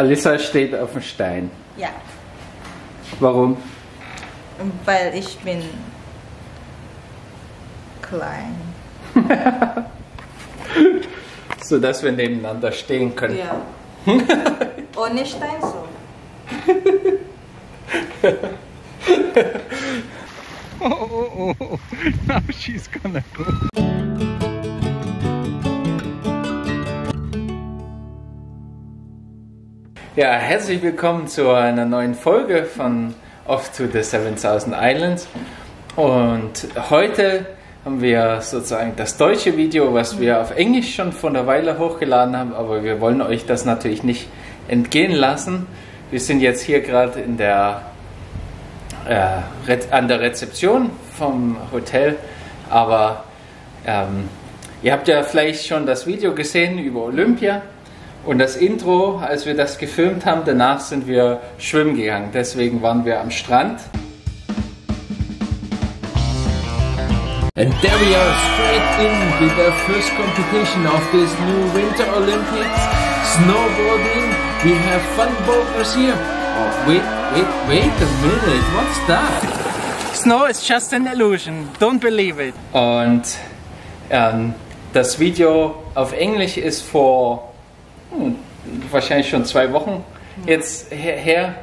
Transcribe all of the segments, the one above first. Alissa steht auf dem Stein. Ja. Warum? Weil ich bin klein. So dass wir nebeneinander stehen können. Ja. Ohne Stein so. Oh. Now she's gonna go. Ja, herzlich willkommen zu einer neuen Folge von Off To The 7000 Islands. Und heute haben wir sozusagen das deutsche Video, was wir auf Englisch schon vor einer Weile hochgeladen haben, aber wir wollen euch das natürlich nicht entgehen lassen. Wir sind jetzt hier gerade in der an der Rezeption vom Hotel, aber ihr habt ja vielleicht schon das Video gesehen über Olympia und das Intro, als wir das gefilmt haben. Danach sind wir schwimmen gegangen, deswegen waren wir am Strand. And there we are, straight in with the first competition of this new Winter Olympics. Snowboarding, we have fun boaters here. Oh, wait a minute, what's that? Snow is just an illusion, don't believe it. Und das Video auf Englisch ist vor wahrscheinlich schon 2 Wochen jetzt her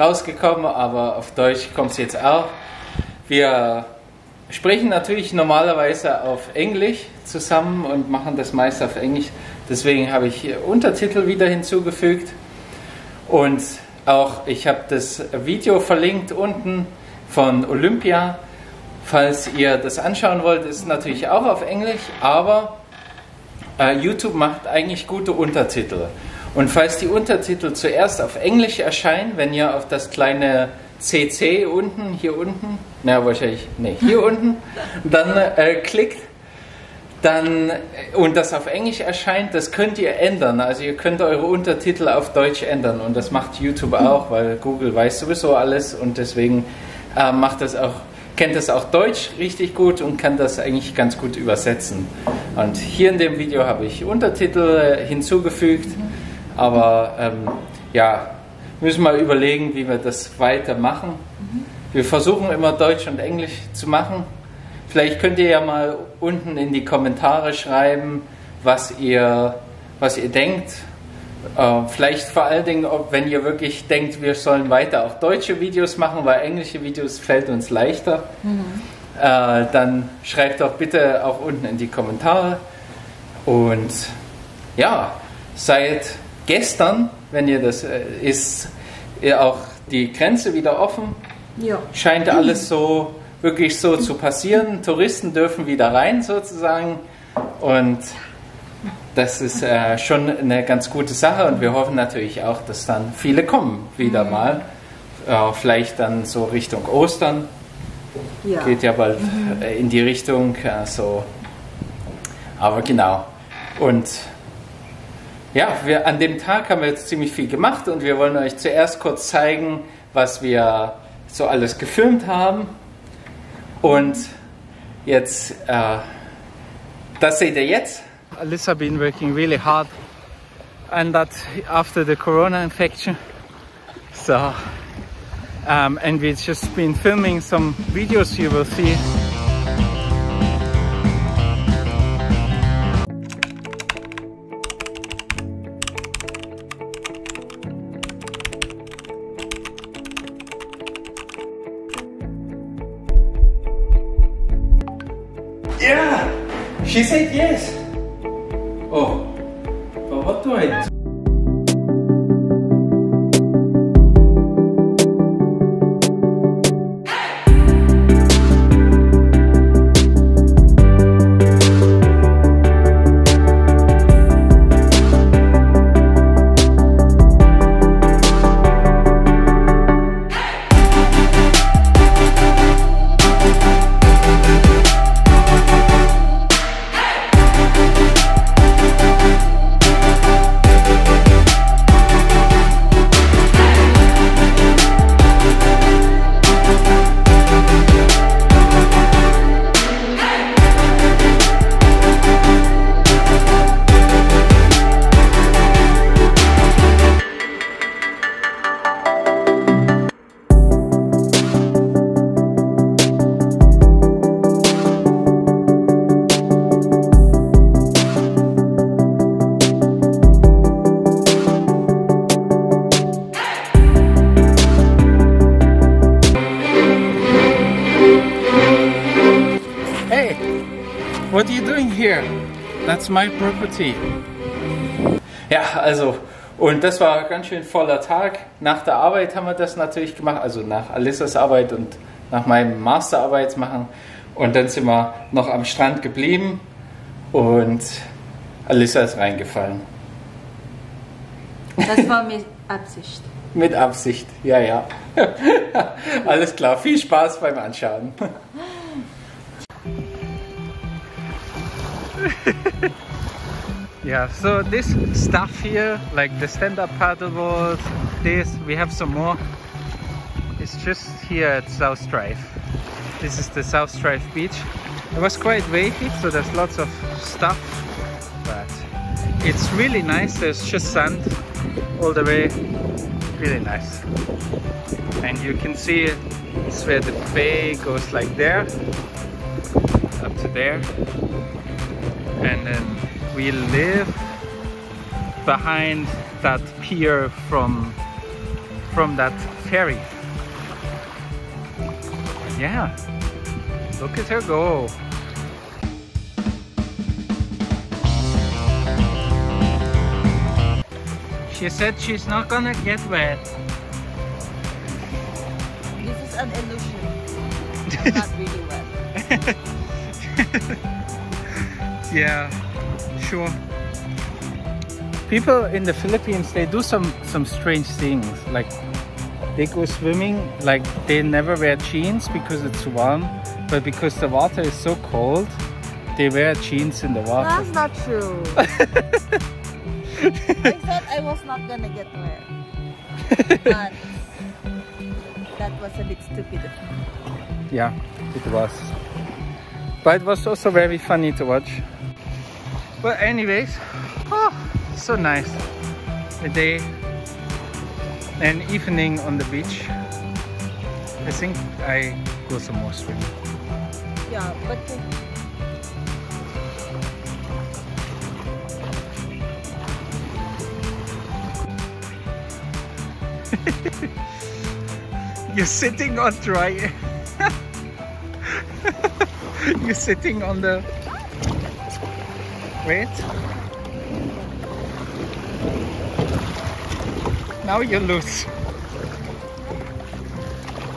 rausgekommen, aber auf Deutsch kommt es jetzt auch. Wir sprechen natürlich normalerweise auf Englisch zusammen und machen das meiste auf Englisch. Deswegen habe ich hier Untertitel wieder hinzugefügt. Und auch ich habe das Video verlinkt unten von Olympia. Falls ihr das anschauen wollt, ist es natürlich auch auf Englisch, aber YouTube macht eigentlich gute Untertitel. Und falls die Untertitel zuerst auf Englisch erscheinen, wenn ihr auf das kleine CC unten, hier unten, na wahrscheinlich, nee, hier unten, dann klickt, dann, und das auf Englisch erscheint, das könnt ihr ändern, also ihr könnt eure Untertitel auf Deutsch ändern und das macht YouTube auch, weil Google weiß sowieso alles und deswegen macht das auch, kennt das auch Deutsch richtig gut und kann das eigentlich ganz gut übersetzen. Und hier in dem Video habe ich Untertitel hinzugefügt, aber ja, müssen mal überlegen, wie wir das weitermachen. Wir versuchen immer Deutsch und Englisch zu machen. Vielleicht könnt ihr ja mal unten in die Kommentare schreiben, was ihr denkt. Vielleicht vor allen Dingen, wenn ihr wirklich denkt, wir sollen weiter auch deutsche Videos machen, weil englische Videos fällt uns leichter. Dann schreibt doch bitte auch unten in die Kommentare. Und ja, seit gestern, wenn ihr das ist, auch die Grenze wieder offen. Ja. Scheint alles so wirklich so zu passieren. Touristen dürfen wieder rein sozusagen und das ist schon eine ganz gute Sache und wir hoffen natürlich auch, dass dann viele kommen wieder mal. Vielleicht dann so Richtung Ostern. Ja. Geht ja bald in die Richtung. So. Aber genau. Und ja, wir, an dem Tag haben wir jetzt ziemlich viel gemacht und wir wollen euch zuerst kurz zeigen, was wir so alles gefilmt haben. Und jetzt, das seht ihr jetzt. Alissa been working really hard and that after the corona infection. So, and we've just been filming some videos you will see. Yeah, she said yes. Oh, but what do I do? Hey, what are you doing here? That's my property. Ja, also, und das war ein ganz schön voller Tag. Nach der Arbeit haben wir das natürlich gemacht, also nach Alissas Arbeit und nach meinem Masterarbeit machen. Und dann sind wir noch am Strand geblieben und Alissa ist reingefallen. Das war mit Absicht. Mit Absicht, ja, ja. Alles klar, viel Spaß beim Anschauen. Yeah, so this stuff here, like the stand-up paddleboards, this, we have some more. It's just here at South Strife. This is the South Strife beach. It was quite wavy, so there's lots of stuff, but it's really nice. There's just sand all the way, really nice. And you can see it's where the bay goes like there, up to there. And then we live behind that pier from that ferry. Yeah, look at her go. She said she's not gonna get wet. This is an illusion. I'm not really wet. Yeah. Sure. People in the Philippines, they do some strange things. Like they go swimming, like they never wear jeans because it's warm, but because the water is so cold, they wear jeans in the water. That's not true. I thought I was not gonna get wet, but that was a bit stupid. Yeah, it was. But it was also very funny to watch. Well, anyways, oh, so nice. A day and evening on the beach. I think I go some more swimming. Yeah, but you're sitting on dry. You're sitting on the. Wait. Now you're loose.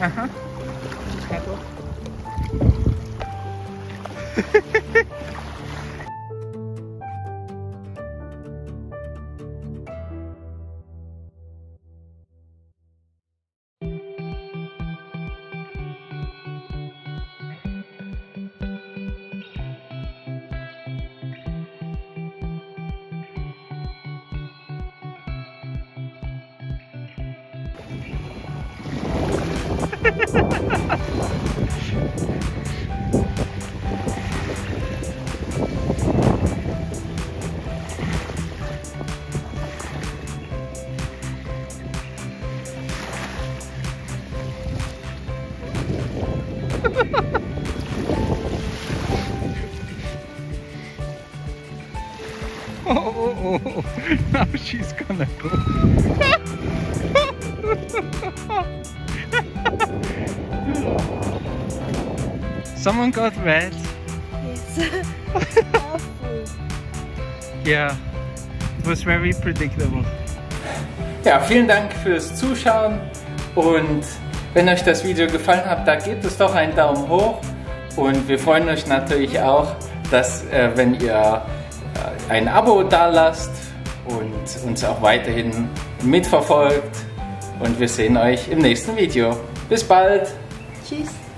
Uh-huh. Oh, now she's gonna go. Someone got wet. Yes. Awful. Yeah, it was very predictable. Ja, vielen Dank fürs Zuschauen und wenn euch das Video gefallen hat, da gebt es doch einen Daumen hoch und wir freuen euch natürlich auch, dass wenn ihr ein Abo dalasst und uns auch weiterhin mitverfolgt und wir sehen euch im nächsten Video. Bis bald! Tschüss!